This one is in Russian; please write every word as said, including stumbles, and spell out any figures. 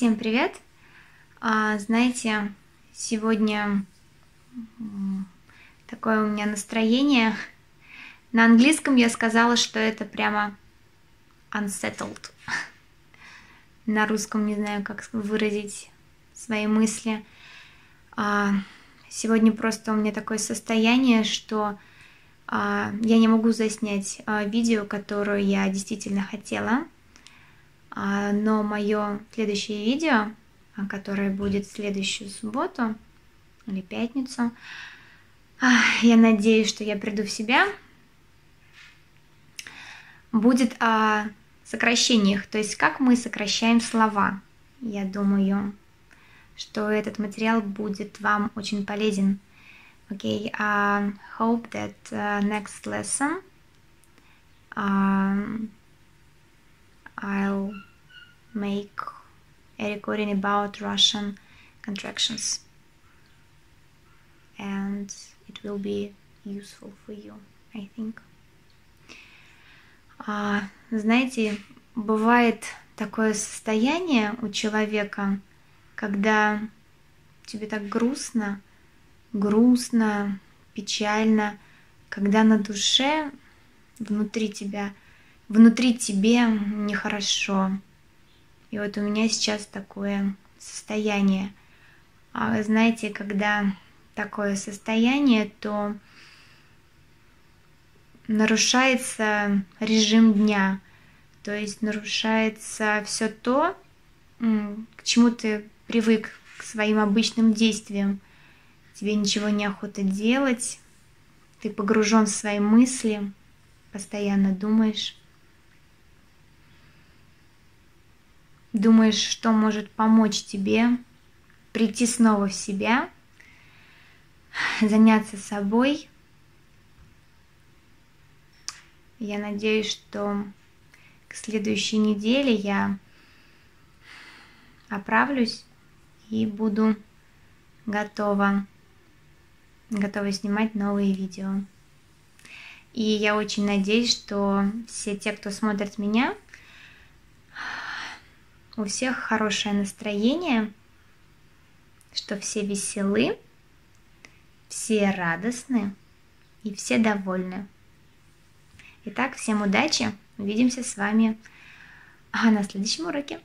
Всем привет! А, знаете, сегодня такое у меня настроение. На английском я сказала, что это прямо unsettled. На русском не знаю, как выразить свои мысли. А, сегодня просто у меня такое состояние, что а, я не могу заснять а, видео, которое я действительно хотела. Но мое следующее видео, которое будет в следующую субботу или пятницу, я надеюсь, что я приду в себя, будет о сокращениях, то есть как мы сокращаем слова. Я думаю, что этот материал будет вам очень полезен. Окей, okay, I hope that next lesson um, I'll make a recording about Russian contractions, and it will be useful for you, I think. Uh, знаете, бывает такое состояние у человека, когда тебе так грустно, грустно, печально, когда на душе, внутри тебя, Внутри тебе нехорошо. И вот у меня сейчас такое состояние. А вы знаете, когда такое состояние, то нарушается режим дня. То есть нарушается все то, к чему ты привык, к своим обычным действиям. Тебе ничего не охота делать. Ты погружен в свои мысли, постоянно думаешь. Думаешь, что может помочь тебе прийти снова в себя, заняться собой. Я надеюсь, что к следующей неделе я оправлюсь и буду готова, готова снимать новые видео. И я очень надеюсь, что все те, кто смотрит меня, у всех хорошее настроение, что все веселы, все радостны и все довольны. Итак, всем удачи, увидимся с вами на следующем уроке.